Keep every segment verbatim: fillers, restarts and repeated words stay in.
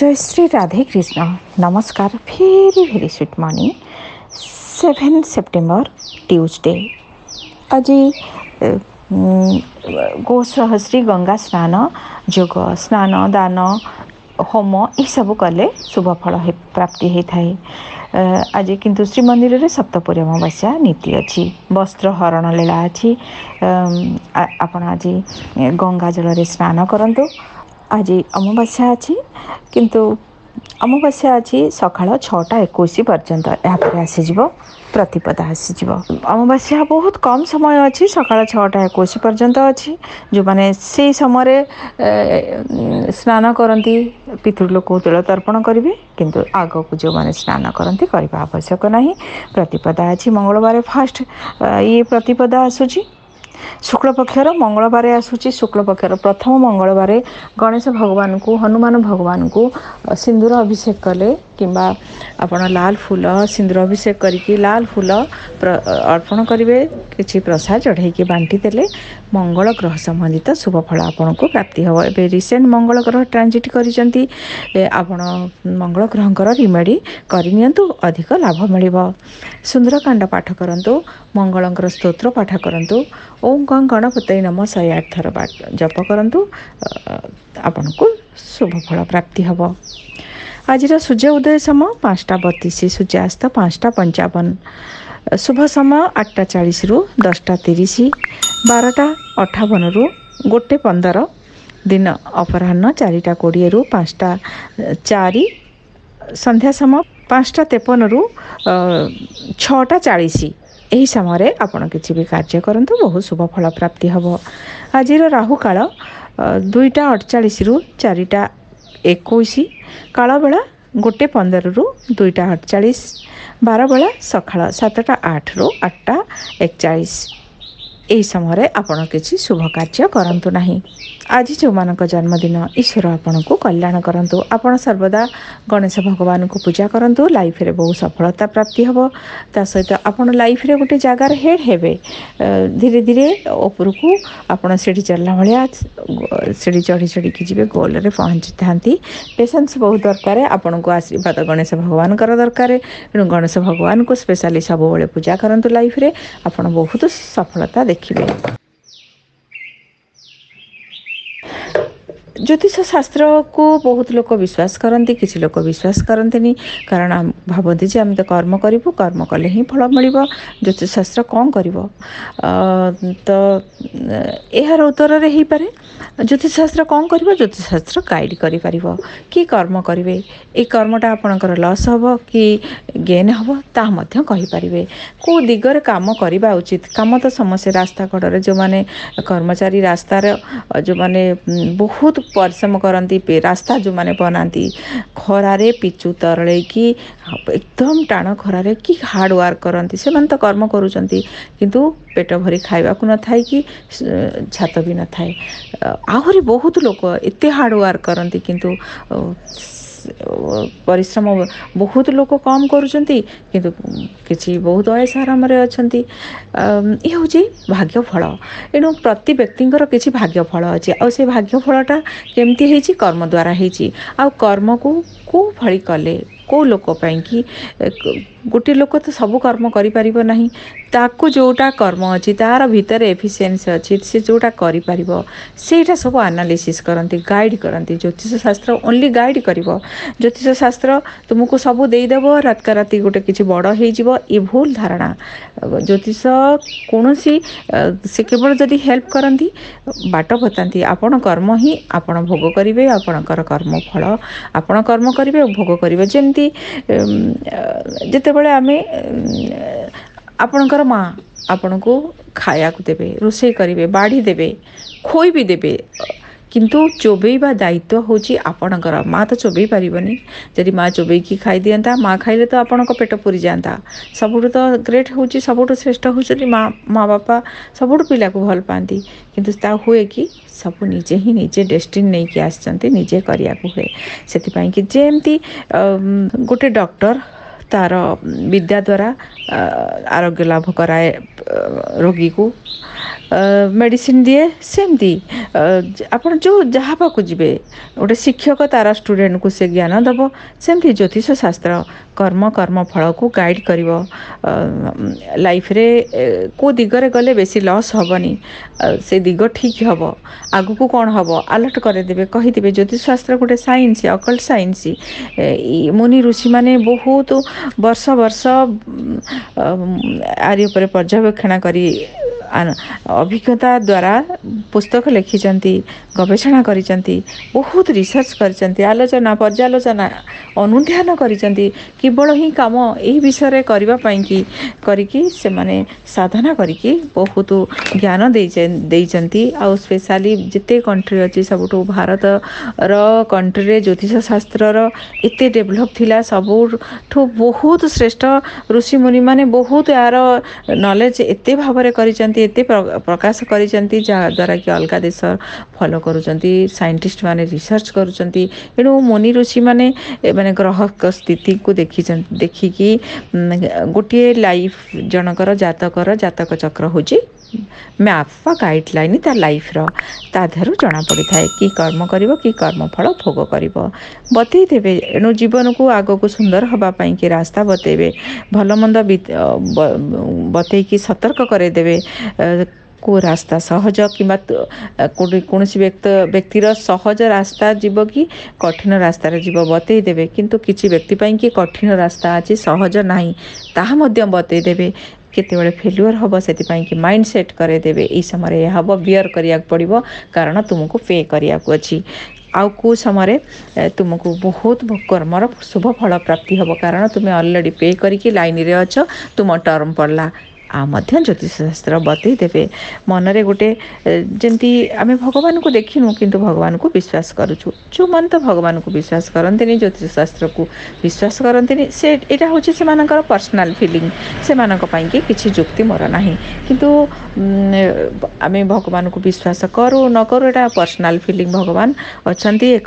जय श्री राधे कृष्ण। नमस्कार। Very very good morning. Seven September Tuesday. आज गोसहस्री गंगा स्नान जोग स्नान दान होम यू कले शुभफल प्राप्ति होता है। आज किंतु श्रीमंदिर में सप्तपुरी अमावास्या नीति अच्छी, वस्त्र हरण लीला अच्छी। आपण आज गंगा जल में स्नान करंतु। आज अमावास्या अच्छी किंतु अमावास्या अच्छी सकाल छटा एक पर्यंत यहाँ आसीज प्रतिपदा आसीज। अमावास्या बहुत कम समय अच्छी सकाल छटा एक पर्यंत अच्छी। जो मैंने से समय स्नान करती पितृलोक तिल तर्पण करेंगे किंतु आग को जो मैंने स्नान करती करवा आवश्यक नहीं। प्रतिपदा अच्छी मंगलवार फास्ट ये प्रतिपदा आसूची। शुक्लपक्षर मंगलवार आसूची। शुक्लपक्षर प्रथम मंगलवार गणेश भगवान को हनुमान भगवान को सिंदूर अभिषेक कले किंबा आपण लाल फूल सिंदूर अभिषेक करके लाल फूल अर्पण करेंगे। किसी प्रसाद चढ़े बांटी देले मंगल ग्रह संबंधित शुभफल आपण को प्राप्ति हो। ए रिसेंट मंगल ग्रह ट्रांजिट करिसेंती आपण मंगल ग्रहर रिमेडी करनियंतु अधिक लाभ मिलिबो। सुंदरकांड पाठ करंतु, मंगलंकर स्तोत्र पाठ करंतु, ओम गं गणपतये नमः एक सौ आठ थर जप करंतु, आपनको शुभफल प्राप्ति हेब। आज सूर्य उदय समय पाँचटा बतीस, सूर्यास्त पाँचटा पंचावन, शुभ समय आठटा चालीस रु दसटा तीस, बारटा अठावन रु गोटे पंदर, दिन अपराह चारिटा कोड़े रु पाँचटा चारि, संध्या समय पाँचटा तेपन रु छटा चालीस। यही समय आपड़ किसी भी कार्य करंतु बहुत शुभ फल प्राप्ति हेब। आज राहु काल दुईटा अठचाश रु चारिटा एकोश, काल बेला गोटे पंदर रु दुईटा अठचाश, बार बेला सका सतटा आठ रु आठटा एकचाश। यही समय आपड़ किसी शुभ कार्य करंतु नहीं। आज जो मानक जन्मदिन ईश्वर आपण को कल्याण करंतु। आपण सर्वदा गणेश भगवान को पूजा करंतु। लाइफ रे बहुत सफलता प्राप्ति हेब। ता सहित आपण लाइफ रे गोटे जगार हेड हेबे। धीरे धीरे ऊपर को आपण सीढ़ी चढ़ला भाया सीढ़ी चढ़ी चढ़ी कि जी गोल रे पहुँची था। पेसेंस बहुत दरकार। आपण को आशीर्वाद गणेश भगवान दरकार। तेणु गणेश भगवान को स्पेशली सब बेले पूजा करंतु। लाइफ रे आपण बहुत सफलता देखिबे। ज्योतिष शास्त्र को बहुत लोग विश्वास करती, किसी लोग विश्वास करते कारण भावती जे आम तो कर्म करूँ, कर्म कले ही फल मिल। ज्योतिष शास्त्र कौन कर तो यार उत्तर हो पारे। ज्योतिष शास्त्र कौन कर? ज्योतिष शास्त्र गाइड कर कि कर्म करेंगे ये कर्मटा आपणकर लस हे कि गेन हे तापारे। कौ दिगरे काम करवा उचित। काम तो समस्या रास्ता कड़े जो मैंने कर्मचारी रास्तार जो मैंने बहुत परिश्रम करती रास्ता जो मैंने बनाती खरारे पिचु तरले कि एकदम टाण खरारे कि हार्ड वर्क करती से मैंने तो कर्म करुँचंती किंतु पेट भरी खाइबा को न थाए कि छात भी न थाए। आहरी बहुत लोग एत हार्ड वर्क करती किंतु परिश्रम बहुत लोग कम करुँचंती किंतु किसी बहुत अयसाराम अच्छा। ये हूँ भाग्यफल। एणु प्रति व्यक्तिर किसी भाग्यफल अच्छे। आ भाग्यफलटा केमती होती? कर्म द्वारा होती। आ कर्म को कौ भली कले कौ लोक पाई कि गोटे लोक तो सब कर्म करना ताकू जोटा कर्म अच्छी तार भीतर एफिशिएंसी अच्छी से जोटा कर सब एनालिसिस करती गाइड करती। ज्योतिष शास्त्र ओनली गाइड कर। ज्योतिष शास्त्र तुमको सब देदेव रात का राति गोटे किसी बड़ हो भूल धारणा। ज्योतिष कौन से केवल जदि हेल्प करती बाट बताती। आपण कर्म ही आपण भोग करेंगे। आपणकर कर्म फल आपण कर्म करेंगे भोग करेंगे। जमती जिते बड़े आमे आपणकर माँ आपण को खाया देवे, रोषे करेंगे, बाढ़ी देवे, खोई भी देवे किंतु चोबेवा दायित्व होची आपणकर। माँ तो चोबे पारिबनी। जदि माँ चोबे की खाई दियंता माँ खाइले तो आपणको पेट पूरी जाता। सबुठु तो ग्रेट होची, सबुठु श्रेष्ठ होची माँ। माँ बापा सबुठु पिला को भल पाती किंतु ता हुए कि सब निजे ही निजे डेस्टिन नहीं कि आसचंती निजे करिया को हुए। सेथिपाई कि जेमती गोटे डॉक्टर तार विद्या द्वारा आरोग्य लाभ कराए रोगी को, मेडिसिन दिए सेमती आपड़ जो जहाँ पाक जी गोटे शिक्षक तार स्टूडेंट को से ज्ञान दब सेमती ज्योतिष शास्त्र कर्म कर्म फल को गाइड कर लाइफ रे को दिगरे गले बेसी लॉस हेनी से दिग ठीक हम आग को कौन हम आलर्ट करदे कहीदे ज्योतिष शास्त्र गोटे साइंस अकल्ट साइंस मुनि ऋषि मैंने बहुत वर्ष वर्ष आर्य पर्यवेक्षण करी अभिज्ञता द्वारा पुस्तक लिखिंट गवेषणा कर बहुत रिसर्च कर आलोचना पर्यालोचना अनुध्यान केवल ही कम यही विषय करने की करी से साधना करके बहुत ज्ञान दे आउ स्पेशली जिते कंट्री अच्छी सब भारत कंट्री ज्योतिष शास्त्र एत डेभलप थिला सबुठू बहुत श्रेष्ठ ऋषिमुनि माने बहुत यार नॉलेज एत भाव एते प्रकाश कर द्वारा कि अलग देश फॉलो करुँचे साइंटिस्ट माने रिसर्च करुँचे एणु मुनि ऋषि माने माने ग्रह स्थिति को देखी देखिकी गोटे लाइफ जनकर जातकर जातक चक्र हूँ मैप व गाइडलाइन तार लाइफ ता देहर जना पड़ी थाए कि कर्म करिवो कि कर्म फल भोग करिवो बतई देबे एणु जीवन को आग को सुंदर हवापाई कि रास्ता बतईबे भलमंद बतई कि सतर्क करे देबे को रास्ता सहज कि कौन व्यक्तिर सहज रास्ता जीव कि कठिन रास्तार जीव बतई देबे किंतु किछि व्यक्ति पई कि कठिन रास्ता अछि सहज नाही ताहा मध्य बतई देबे केतेबेले फेल्युअर हम से माइंड सेट करदेवे ये समय यह हम बियर करिया पड़ो कारण तुमको पे करिया अछि आउ को समय तुमको बहुत कर्मर शुभ फल प्राप्ति हम कारण तुम्हें ऑलरेडी पे करिके लाइन रे अछ तुम टर्म पड़ला आ मध्य ज्योतिष शास्त्र बतई देवे मनरे गोटे जमी आम भगवान को देखिनु किंतु भगवान को विश्वास करुचु जो मन तो भगवान को विश्वास करते ज्योतिष शास्त्र को विश्वास करते से यहाँ हूँ से पर्सनल फिलिंग से कि किसी जुक्ति मोर ना किंतु आम भगवान को विश्वास करू न करूँ यहाँ पर्सनल फिलिंग भगवान अच्छा एक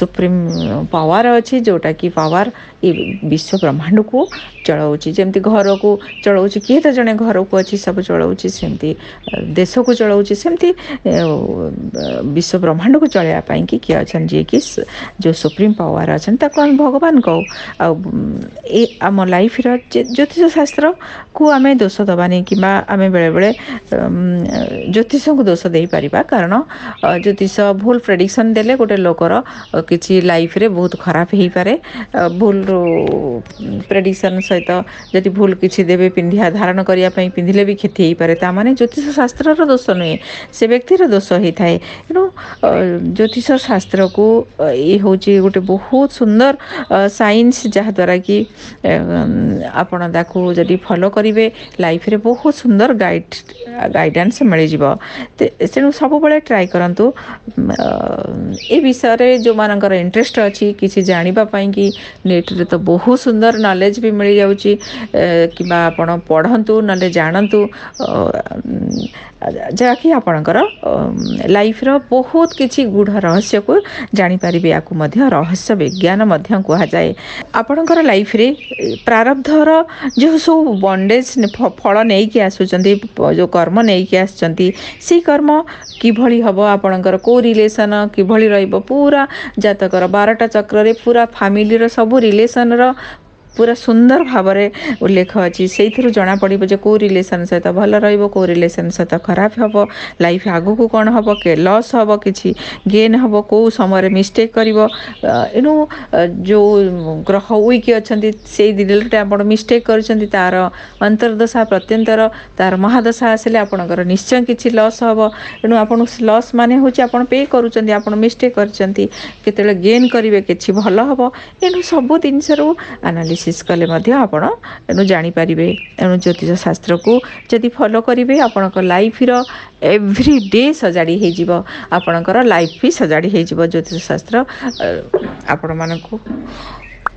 सुप्रीम पावर अच्छी जोटा कि पावर ये विश्व ब्रह्मांड को चलाऊँगी जमी घर को चलाऊँगी किए तो जड़े घर को अच्छी सब चलाऊँगी सेमती देश को चलाऊँगी सेमती विश्व ब्रह्मांड को चलैयापाई कि किए अच्छा जी कि जो सुप्रीम पावर अच्छा आम भगवान कहू आम लाइफ ज्योतिष शास्त्र को आम दोष दबानी कि आम बेले बेले ज्योतिष को दोष दे पार कारण ज्योतिष भूल प्रेडिक्शन देले गोटे लोकर किसी लाइफ रे बहुत खराब हो पारे भूल प्रेडिक्शन सहित जदि भूल किसी देवे पिंधिया धारण करने पिंधिले भी क्षति हो पाए ताने ज्योतिष शास्त्र दोष नुहे से व्यक्तिर दोष होता है एणु ज्योतिष शास्त्र को ये हूँ गोटे बहुत सुंदर साइंस जहाद्वारा कि आपण ताकू जदि फॉलो करेंगे लाइफ रे बहुत सुंदर गाइड गाइडेंस मिल तेणु सब ट्राई करंतु ए विषय जो मानकर इंटरेस्ट अच्छी किसी जानापाई कि नेट्रे तो बहुत सुंदर नॉलेज भी मिल जाऊँगी कि आपण पढ़तु ना जानतु जहाँकि आपणकर लाइफ रो बहुत किसी गूढ़ रहस्य को जानीपर या रहस्य विज्ञान कहुए आपणकर लाइफ रे प्रारब्धर जो सब बंडेज फल नहीं कि आसुँचे जो कर्म नहीं कि आसुँच कर्म किभली हम आपणकर को रिलेसन किभली रहिबो पूरा जातकर बारटा चक्र रे पूरा फैमिली रो सब रिलेसन रो पूरा सुंदर भाव में उल्लेख अच्छी से जना पड़ो जो कौ रिलेसन सहित भल रो रिलेसन सहित खराब हम लाइफ आग को कौन हम के लॉस हम कि गेन हम कौ समय मिस्टेक कर एणु जो ग्रह वीक अच्छा से रिलेटेड आप मिस्टेक कर तार अंतर्दशा प्रत्यंतर तार महादशा आसे आपणकर निश्चय किसी लॉस हम एणु आपन लॉस मान हूँ आप पे कर मिस्टेक करते गेन करेंगे किसी भल हम एणु सब जिनस आनालीस विशेष कले आपणु जानीपारे एणु ज्योतिष शास्त्र को यदि फॉलो करेंगे आपण लाइफ रो एवरी डे सजाड़ी हो आपणकर लाइफ भी सजाड़ी हो ज्योतिष शास्त्र आपण मान को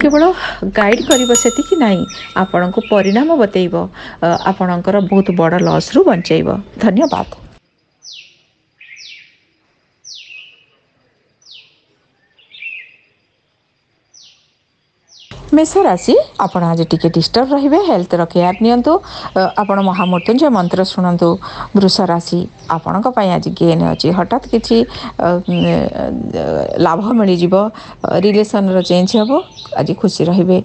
केवल गाइड करती नाई आपण को परिणाम बतईब आपणकर बहुत बड़ लॉस रु बचाइब धन्यवाद। मेष राशि आपण आज टिके डिस्टर्ब रहिबे, हेल्थ रो केयर नियंतु, आपण महामृत्युंजय मंत्र सुनंतु। वृष राशि आपणक पय आज गेन अछि, हठात किछि लाभ मिली जीव, रिलेशन रो चेंज हेबो, आज खुशी रहिबे।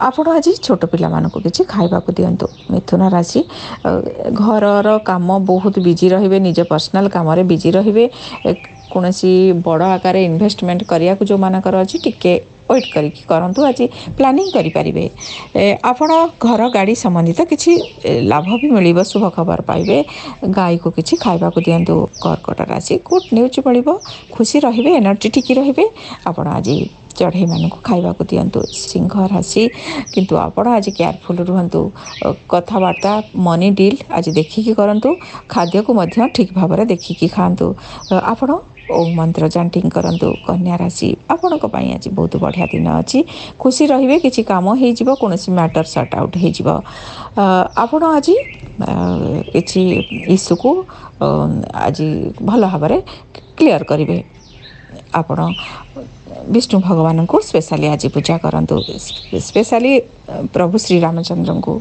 आपण आज छोट पिला मानको किछि खाइबाकु दियंतु। मिथुन राशि घरर काम बहुत बिजी रहिबे, निज पर्सनल काम रे बिजी रहिबे, कोनोसी बड़ आकार इन्वेस्टमेंट करिया को जो मानकर अछि टिके वेट करिकी करंतु, आज प्लानिंग करि परिबे। आपण घर गाड़ी संबंधित किछि लाभ भी मिलिबो, शुभ खबर पाइबे, गाय को किछि खाइबा को दियंतु। कर्कट राशि गुड न्यूज मिलिबो, खुशी रहिबे, एनर्जी टिकी रहिबे, आपण आज चढ़ई मानक खाइबा को दियंतु। सिंह राशि किंतु आपण आज केयरफुल रुहंतु, कथाबार्ता मनी डील आज देखिकी करंतु, खाद्य को मध्य ठीक भाबरे देखिकी खांतु। आपण ओम मंत्र जांटिंग करंतु। कन्या राशि आपणक पय आज बहुत बढ़िया दिन अछि, खुशी रहिबे, किछि काम हे जीव, कोनोसी मैटर सॉर्ट आउट हे जीव। आपण आज किछि इशू को आज भल भाबरे क्लियर करिवे। आपण विष्णु भगवान को स्पेशली आज पूजा करंतु, स्पेशली प्रभु श्री रामचंद्र को।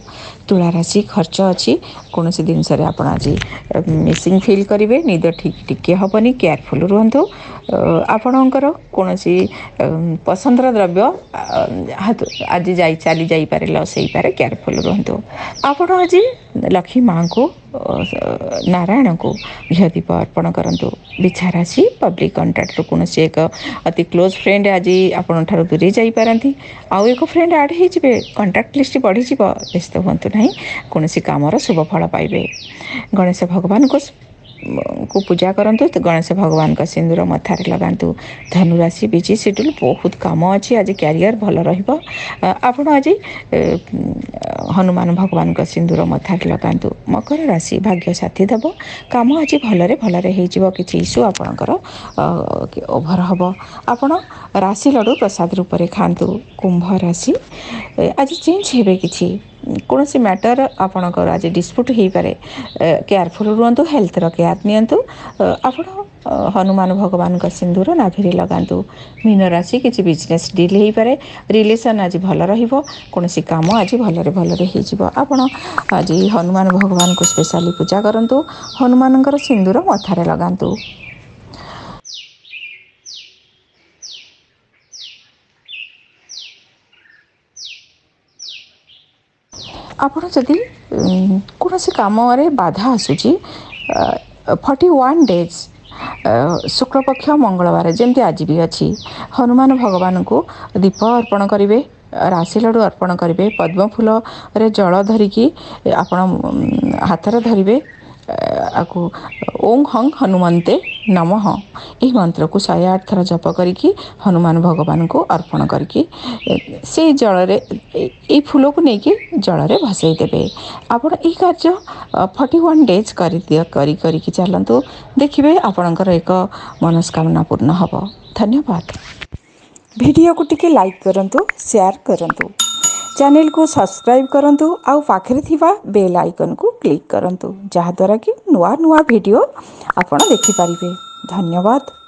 तुला राशि खर्च अच्छी, कौन से जिनस आज मिसिंग फील करेंगे, निद ठीक टिके हेनी, केयरफुल रुहतु। आपणकर कौन पसंदर द्रव्य आज जा चली जापर लस होपे, केयरफुल रुहतु। आपण आज लक्ष्मी माँ को नारायण को घी दीप अर्पण करूँ। बिछा राशि पब्लिक कंट्राक्ट कौन से एक अति क्लोज फ्रेंड आज आपण दूरी जापारती, आउ एक फ्रेंड आड हो कॉन्टैक्ट लिस्ट बढ़ी जीव, व्यस्त हूँ ना, कौन काम शुभ फल पाइबे। गणेश भगवान को को पूजा करंतु, तो गणेश भगवान का सिंदूर मथारे लगातु। धनुराशि बिजी शेड्यूल, बहुत काम अच्छी, आज क्यारियर भल रहिबो। आपण आज हनुमान भगवान का सिंदूर मथारे लगातु। मकर राशि भाग्य साथी देव, काम आज भलरे भलरे हो, किसी इश्यू आपणकर ओभर हम। आपण राशि लड़ू प्रसाद रूप में खातु। कुंभ राशि आज चेंज हेबे, किसी कौन से मैटर आपणकर आज डिस्प्यूट हो पारे, केयरफुल रुहतु, हेल्थ रो केयर नियंतु। आपण हनुमान भगवान का सिंदूर नाभिरे लगातु। मीन राशि किसी बिजनेस डील हो पारे, रिलेशन आज भल रहिबो, कोनोसी काम आज भलरे भलरे हो जिवो। आपण आज हनुमान भगवान को स्पेशली पूजा करंतु, हनुमानकर सिंदूर मथारे लगातु। आपण जदि कौन से काम बाधा आसूची फोर्टी वन डेज शुक्लपक्ष मंगलवार जमती आज भी अच्छी, हनुमान भगवान को दीप अर्पण करेंगे, राशि लड़ू अर्पण करेंगे, पद्म फूल रे जल धरिकी आपण हाथर धरिबे, आकु ओं हंग हनुमंते नमः यह मंत्र को शहे आठ थर जप करिकी हनुमान भगवान को अर्पण करिकी से जल फूल को लेकिन जल भसई देवे। आपण यह कार्य फोर्टी वन डेज करी चलतु, देखिए आपणकर एक मनस्कामना पूर्ण हब। धन्यवाद। वीडियो को टिके लाइक करंतु, शेयर करंतु, चैनल को सब्सक्राइब करंतु, आउ पाखरे थिबा बेल आइकन को क्लिक करंतु, जहाद्वारा कि नुआ नुआ वीडियो आपण देखि परिबे। धन्यवाद।